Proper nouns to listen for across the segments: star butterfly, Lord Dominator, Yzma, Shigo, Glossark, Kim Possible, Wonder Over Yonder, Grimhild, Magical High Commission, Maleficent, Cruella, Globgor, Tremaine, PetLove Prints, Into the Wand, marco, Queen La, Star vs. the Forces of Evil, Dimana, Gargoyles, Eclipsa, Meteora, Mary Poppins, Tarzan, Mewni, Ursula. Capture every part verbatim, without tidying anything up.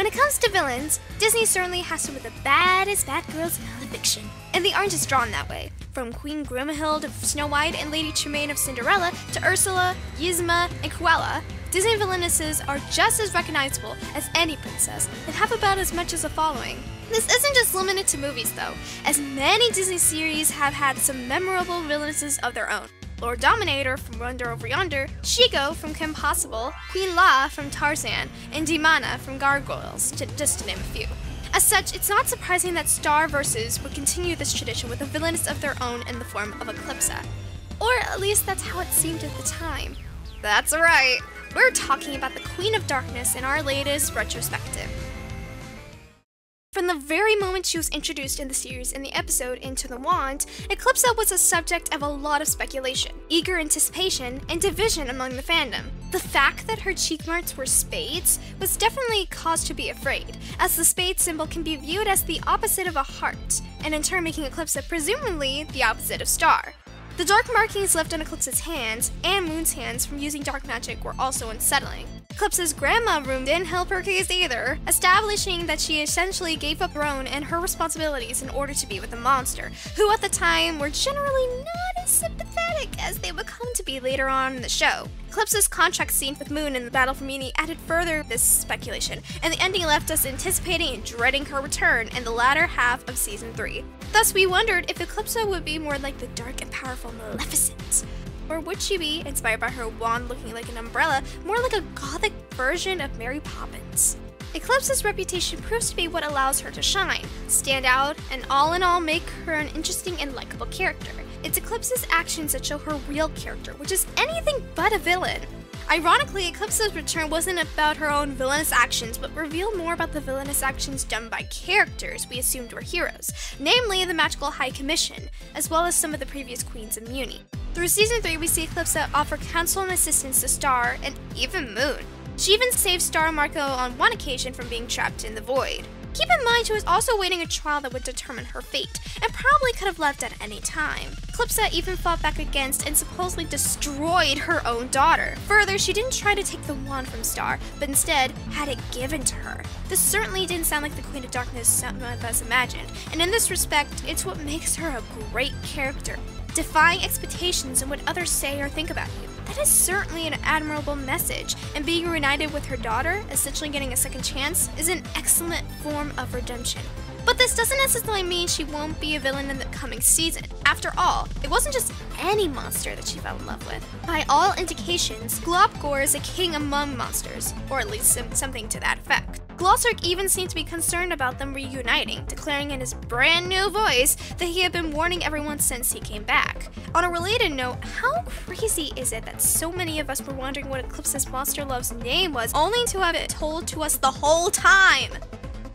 When it comes to villains, Disney certainly has some of the baddest bad girls in all of fiction. And they aren't just drawn that way. From Queen Grimhild of Snow White and Lady Tremaine of Cinderella to Ursula, Yzma, and Cruella, Disney villainesses are just as recognizable as any princess and have about as much as a following. This isn't just limited to movies though, as many Disney series have had some memorable villainesses of their own. Lord Dominator from Wonder Over Yonder, Shigo from Kim Possible, Queen La from Tarzan, and Dimana from Gargoyles, to, just to name a few. As such, it's not surprising that Star Versus would continue this tradition with a villainess of their own in the form of Eclipsa. Or at least that's how it seemed at the time. That's right, we're talking about the Queen of Darkness in our latest retrospective. From the very moment she was introduced in the series in the episode Into the Wand, Eclipsa was a subject of a lot of speculation, eager anticipation, and division among the fandom. The fact that her cheek marks were spades was definitely cause to be afraid, as the spade symbol can be viewed as the opposite of a heart, and in turn making Eclipsa presumably the opposite of star. The dark markings left on Eclipsa's hands and Moon's hands from using dark magic were also unsettling. Eclipsa's grandma room didn't help her case either, establishing that she essentially gave up her own and her responsibilities in order to be with the monster, who at the time were generally not as sympathetic as they would come to be later on in the show. Eclipsa's contract scene with Moon in the Battle for Mewni added further this speculation, and the ending left us anticipating and dreading her return in the latter half of season three. Thus, we wondered if Eclipsa would be more like the dark and powerful Maleficent. Or would she be, inspired by her wand looking like an umbrella, more like a gothic version of Mary Poppins? Eclipsa's reputation proves to be what allows her to shine, stand out, and all in all make her an interesting and likable character. It's Eclipsa's actions that show her real character, which is anything but a villain. Ironically, Eclipsa's return wasn't about her own villainous actions, but revealed more about the villainous actions done by characters we assumed were heroes, namely the Magical High Commission, as well as some of the previous queens of Mewni. Through season three, we see Eclipsa offer counsel and assistance to Star and even Moon. She even saved Star and Marco on one occasion from being trapped in the void. Keep in mind she was also waiting a trial that would determine her fate, and probably could have left at any time. Eclipsa even fought back against and supposedly destroyed her own daughter. Further, she didn't try to take the wand from Star, but instead had it given to her. This certainly didn't sound like the Queen of Darkness some of us imagined, and in this respect, it's what makes her a great character. Defying expectations and what others say or think about you. That is certainly an admirable message, and being reunited with her daughter, essentially getting a second chance, is an excellent form of redemption. But this doesn't necessarily mean she won't be a villain in the coming season. After all, it wasn't just any monster that she fell in love with. By all indications, Globgor is a king among monsters, or at least something to that effect. Glossark even seemed to be concerned about them reuniting, declaring in his brand new voice that he had been warning everyone since he came back. On a related note, how crazy is it that so many of us were wondering what Eclipsa's monster love's name was, only to have it told to us the whole time?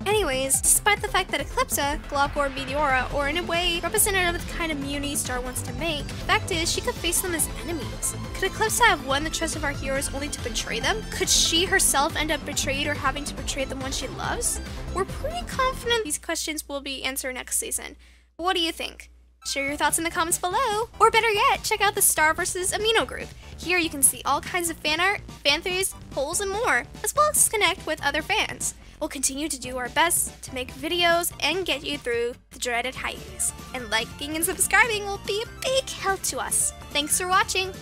Anyways, despite the fact that Eclipsa, Globgor, Meteora, or in a way representative of the kind of Mewni Star wants to make, the fact is she could face them as enemies. Could Eclipsa have won the trust of our heroes only to betray them? Could she herself end up betrayed or having to betray the one she loves? We're pretty confident these questions will be answered next season. But what do you think? Share your thoughts in the comments below, or better yet, check out the Star versus. Amino group. Here you can see all kinds of fan art, fan theories, polls, and more, as well as connect with other fans. We'll continue to do our best to make videos and get you through the dreaded hiatus. And liking and subscribing will be a big help to us. Thanks for watching!